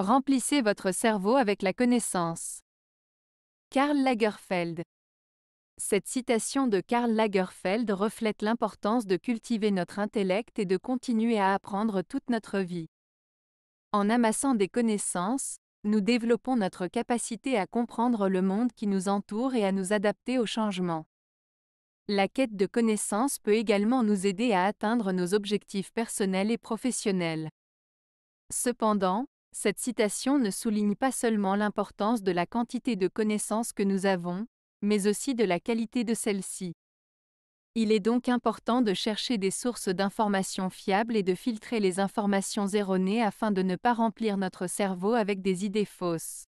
Remplissez votre cerveau avec la connaissance. Karl Lagerfeld. Cette citation de Karl Lagerfeld reflète l'importance de cultiver notre intellect et de continuer à apprendre toute notre vie. En amassant des connaissances, nous développons notre capacité à comprendre le monde qui nous entoure et à nous adapter aux changements. La quête de connaissances peut également nous aider à atteindre nos objectifs personnels et professionnels. Cependant, cette citation ne souligne pas seulement l'importance de la quantité de connaissances que nous avons, mais aussi de la qualité de celle-ci. Il est donc important de chercher des sources d'informations fiables et de filtrer les informations erronées afin de ne pas remplir notre cerveau avec des idées fausses.